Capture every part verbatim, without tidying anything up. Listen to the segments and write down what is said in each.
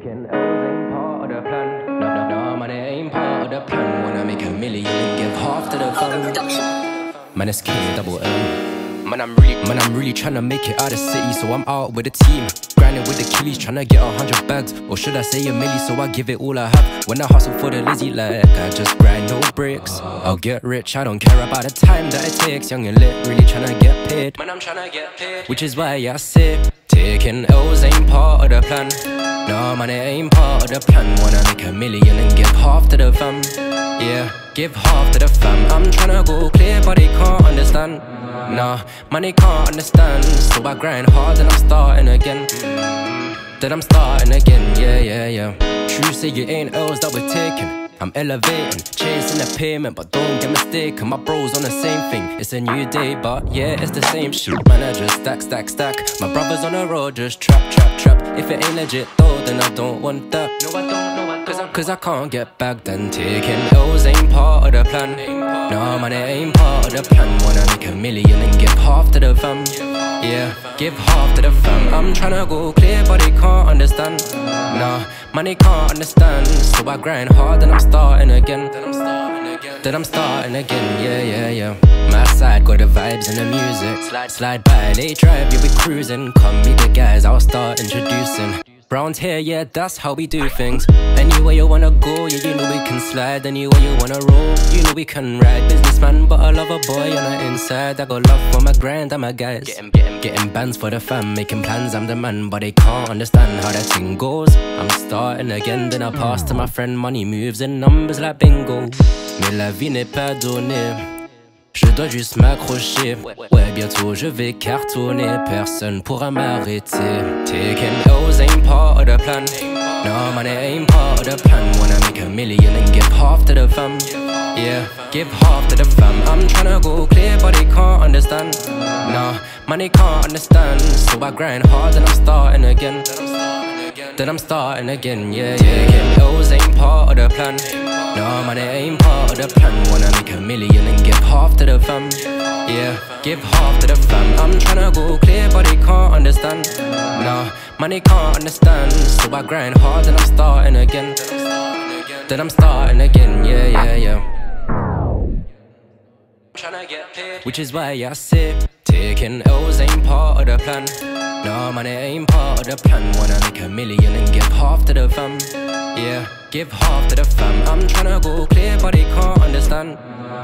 making L's ain't part of the plan. No, no, no, man, it ain't part of the plan. Wanna make a million and give half to the fun. Man, it's KdoubleM. Man, I'm really, man, I'm really trying to make it out of city, so I'm out with a team. Grinding with the killies, trying to get a hundred bags. Or should I say a milli, so I give it all I have. When I hustle for the lizzy, like, I just grind no bricks. I'll get rich, I don't care about the time that it takes. Young and lit, really trying to get paid. Man, I'm trying to get paid. Which is why I say, taking L's ain't part of the plan. Nah, man, it ain't part of the plan. Wanna make a million and give half to the fam. Yeah, give half to the fam. I'm tryna go clear, but they can't understand. Nah, man, they can't understand. So I grind hard, then I'm starting again. Then I'm starting again, yeah, yeah, yeah. True, say it ain't L's that we're taking. I'm elevating, chasing the payment, but don't get mistaken. My bros on the same thing. It's a new day, but yeah, it's the same shit. Man, I just stack, stack, stack. My brothers on the road just trap, trap, trap. If it ain't legit though, then I don't want that. No, I don't, no, I don't. Cause I can't get back then. Taking L's ain't part of the plan. Nah, man, it ain't part of the plan. Wanna make a million and give half to the fam. Yeah, give half to the fam. I'm tryna go clear, but they can't understand. Nah, man, they can't understand. So I grind hard, then I'm starting again. Then I'm starting again. Then I'm starting again, yeah, yeah, yeah. My side got the vibes and the music. Slide, slide by, they drive, yeah, we cruising. Come meet the guys, I'll start introducing. Brown's here, yeah, that's how we do things. Anywhere you wanna go, yeah, you know we can slide. Anywhere you wanna roll, you know we can ride. Businessman, but I love a boy on the inside. I got love for my grind and my guys. Getting, getting, getting bands for the fam, making plans, I'm the man. But they can't understand how that thing goes. I'm starting again, then I pass to my friend. Money moves in numbers like bingo. Mais la vie n'est pas donnée. Je dois juste m'accrocher. Ouais, bientôt je vais cartonner. Personne pourra m'arrêter. Taking L's ain't part of the plan. No, man, it ain't part of the plan. Wanna make a million and give half to the fam. Yeah, give half to the fam. I'm tryna go clear, but they can't understand. Nah, man, they can't understand. So I grind hard, then I'm starting again. Then I'm starting again, yeah, yeah. Taking L's ain't part of the plan. Nah, man, it ain't part of the plan. Wanna make a million and give half to the fam. Yeah, give half to the fam. I'm tryna go clear, but they can't understand. Nah, man, they can't understand. So I grind hard, then I'm starting again. Then I'm starting again, yeah, yeah, yeah. Which is why I say, taking L's ain't part of the plan. Nah, man, it ain't part of the plan. Wanna make a million and give half to the fam. Yeah, give half to the fam. I'm tryna go clear, but they can't understand.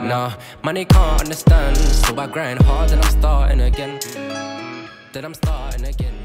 Nah, man, they can't understand. So I grind hard, then I'm starting again. Then I'm starting again.